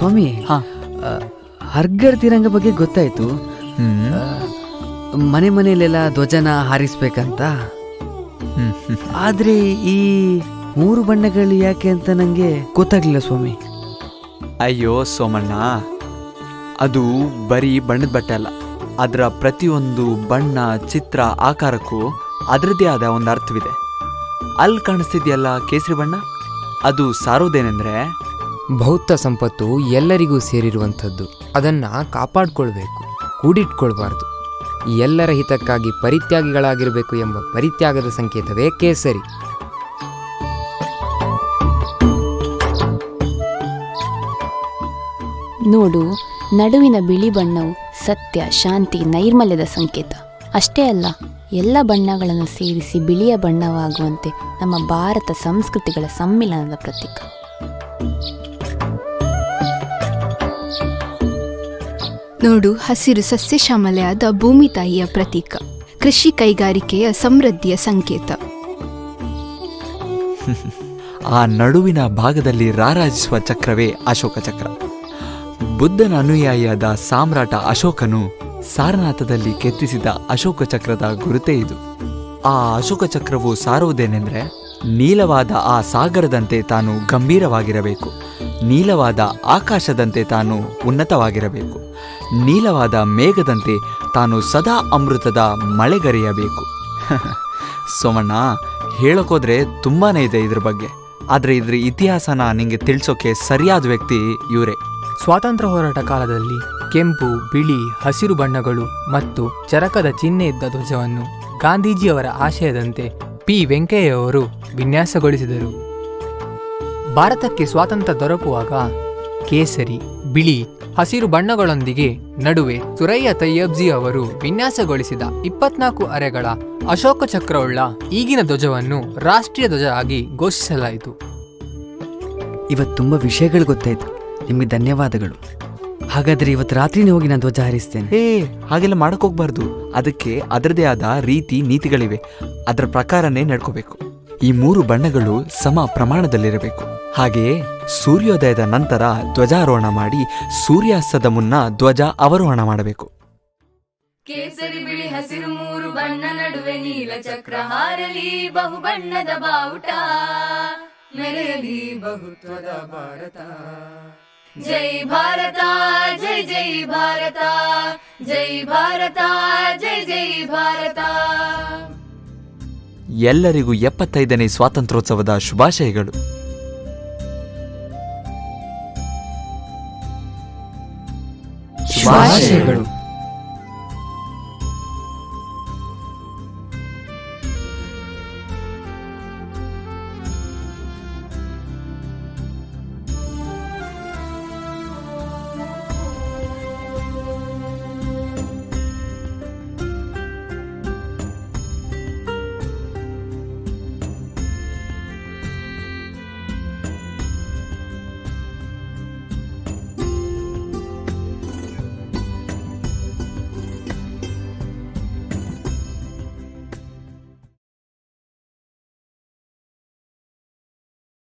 ಸ್ವಾಮಿ ಹರ್ಗರ್ ತಿರಂಗ ಬಗ್ಗೆ ಗೊತ್ತಾಯ್ತು. ಮನೆ ಮನೆಯಲ್ಲೆಲ್ಲ ಧ್ವಜನ ಹಾರಿಸ್ಬೇಕಂತ. ಆದ್ರೆ ಈ ಮೂರು ಬಣ್ಣಗಳು ಯಾಕೆ ಅಂತ ನನಗೆ ಗೊತ್ತಾಗ್ಲಿಲ್ಲ ಸ್ವಾಮಿ. ಅಯ್ಯೋ ಸೋಮಣ್ಣ, ಅದು ಬರೀ ಬಣ್ಣದ ಬಟ್ಟೆ ಅಲ್ಲ, ಅದರ ಪ್ರತಿಯೊಂದು ಬಣ್ಣ, ಚಿತ್ರ, ಆಕಾರಕ್ಕೂ ಅದರದೇ ಆದ ಒಂದು ಅರ್ಥವಿದೆ. ಅಲ್ಲಿ ಕಾಣಿಸ್ತಿದೆಯಲ್ಲ ಕೇಸರಿ ಬಣ್ಣ, ಅದು ಸಾರೋದೇನೆಂದರೆ ಭೌತ ಸಂಪತ್ತು ಎಲ್ಲರಿಗೂ ಸೇರಿರುವಂಥದ್ದು. ಅದನ್ನು ಕಾಪಾಡಿಕೊಳ್ಬೇಕು, ಕೂಡಿಟ್ಕೊಳ್ಬಾರ್ದು. ಎಲ್ಲರ ಹಿತಕ್ಕಾಗಿ ಪರಿತ್ಯಾಗಿಗಳಾಗಿರಬೇಕು ಎಂಬ ಪರಿತ್ಯಾಗದ ಸಂಕೇತವೇ ಕೇಸರಿ. ನೋಡು, ನಡುವಿನ ಬಿಳಿ ಬಣ್ಣವು ಸತ್ಯ, ಶಾಂತಿ, ನೈರ್ಮಲ್ಯದ ಸಂಕೇತ. ಅಷ್ಟೇ ಅಲ್ಲ, ಎಲ್ಲ ಬಣ್ಣಗಳನ್ನು ಸೇರಿಸಿ ಬಿಳಿಯ ಬಣ್ಣವಾಗುವಂತೆ ನಮ್ಮ ಭಾರತ ಸಂಸ್ಕೃತಿಗಳ ಸಮ್ಮಿಲನದ ಪ್ರತೀಕ. ನೋಡು, ಹಸಿರು ಸಸ್ಯ ಶ್ಯಾಮಲೆಯಾದ ಭೂಮಿ ತಾಯಿಯ ಪ್ರತೀಕ, ಕೃಷಿ ಕೈಗಾರಿಕೆಯ ಸಮೃದ್ಧಿಯ ಸಂಕೇತ. ಆ ನಡುವಿನ ಭಾಗದಲ್ಲಿ ರಾರಾಜಿಸುವ ಚಕ್ರವೇ ಅಶೋಕ ಚಕ್ರ. ಬುದ್ಧನ ಅನುಯಾಯಿಯಾದ ಸಾಮ್ರಾಟ ಅಶೋಕನು ಸಾರನಾಥದಲ್ಲಿ ಕೆತ್ತಿಸಿದ ಅಶೋಕ ಚಕ್ರದ ಗುರುತೇ ಇದು. ಆ ಅಶೋಕ ಚಕ್ರವು ಸಾರುವುದೇನೆಂದರೆ ನೀಲವಾದ ಆ ಸಾಗರದಂತೆ ತಾನು ಗಂಭೀರವಾಗಿರಬೇಕು, ನೀಲವಾದ ಆಕಾಶದಂತೆ ತಾನು ಉನ್ನತವಾಗಿರಬೇಕು, ನೀಲವಾದ ಮೇಘದಂತೆ ತಾನು ಸದಾ ಅಮೃತದ ಮಳೆಗರೆಯಬೇಕು. ಸೋಮಣ್ಣ, ಹೇಳೋಕ್ಕೋದ್ರೆ ತುಂಬಾ ಇದೆ ಇದ್ರ ಬಗ್ಗೆ, ಆದರೆ ಇದ್ರ ಇತಿಹಾಸನ ನಿಮಗೆ ತಿಳಿಸೋಕೆ ಸರಿಯಾದ ವ್ಯಕ್ತಿ ಇವರೇ. ಸ್ವಾತಂತ್ರ್ಯ ಹೋರಾಟ ಕಾಲದಲ್ಲಿ ಕೆಂಪು, ಬಿಳಿ, ಹಸಿರು ಬಣ್ಣಗಳು ಮತ್ತು ಚರಕದ ಚಿಹ್ನೆ ಇದ್ದ ಧ್ವಜವನ್ನು ಗಾಂಧೀಜಿಯವರ ಆಶಯದಂತೆ ಪಿ ವೆಂಕಯ್ಯವರು ವಿನ್ಯಾಸಗೊಳಿಸಿದರು. ಭಾರತಕ್ಕೆ ಸ್ವಾತಂತ್ರ್ಯ ದೊರಕುವಾಗ ಕೇಸರಿ, ಬಿಳಿ, ಹಸಿರು ಬಣ್ಣಗಳೊಂದಿಗೆ ನಡುವೆ ಸುರಯ್ಯ ತಯ್ಯಬ್ಜಿ ಅವರು ವಿನ್ಯಾಸಗೊಳಿಸಿದ 24 ಅರೆಗಳ ಅಶೋಕ ಚಕ್ರವುಳ್ಳ ಈಗಿನ ಧ್ವಜವನ್ನು ರಾಷ್ಟ್ರೀಯ ಧ್ವಜ ಆಗಿ ಘೋಷಿಸಲಾಯಿತು. ಇವತ್ತು ತುಂಬ ವಿಷಯಗಳು ಗೊತ್ತಾಯಿತು, ನಿಮಗೆ ಧನ್ಯವಾದಗಳು. ಹಾಗಾದರೆ ಇವತ್ತು ರಾತ್ರಿನೇ ಹೋಗಿ ನಾನು ಧ್ವಜ ಹಾರಿಸ್ತೇನೆ. ಏ, ಹಾಗೆಲ್ಲ ಮಾಡಕ್ಕೆ ಹೋಗ್ಬಾರ್ದು. ಅದಕ್ಕೆ ಅದರದೇ ಆದ ರೀತಿ ನೀತಿಗಳಿವೆ, ಅದರ ಪ್ರಕಾರನೇ ನಡ್ಕೋಬೇಕು. ಈ ಮೂರು ಬಣ್ಣಗಳು ಸಮ ಪ್ರಮಾಣದಲ್ಲಿರಬೇಕು. ಹಾಗೆಯೇ ಸೂರ್ಯೋದಯದ ನಂತರ ಧ್ವಜಾರೋಹಣ ಮಾಡಿ ಸೂರ್ಯಾಸ್ತದ ಮುನ್ನ ಧ್ವಜ ಅವರೋಹಣ ಮಾಡಬೇಕು. ಕೇಸರಿ, ಬಿಳಿ, ಹಸಿರು ಮೂರು ಬಣ್ಣ ನಡುವೆ ನೀಲ ಚಕ್ರ ಹಾರಲಿ, ಬಹುಬಣ್ಣದ ಬಾವುಟ ಮೆರೆಯಲಿ ಬಹುತ್ವದ ಭಾರತ. जय भारत जय जय भारत, जय भारत जय जय भारत. ಎಲ್ಲರಿಗೂ 75ನೇ ಸ್ವಾತಂತ್ರ್ಯೋತ್ಸವದ ಶುಭಾಶಯಗಳು. ಶುಭಾಶಯಗಳು.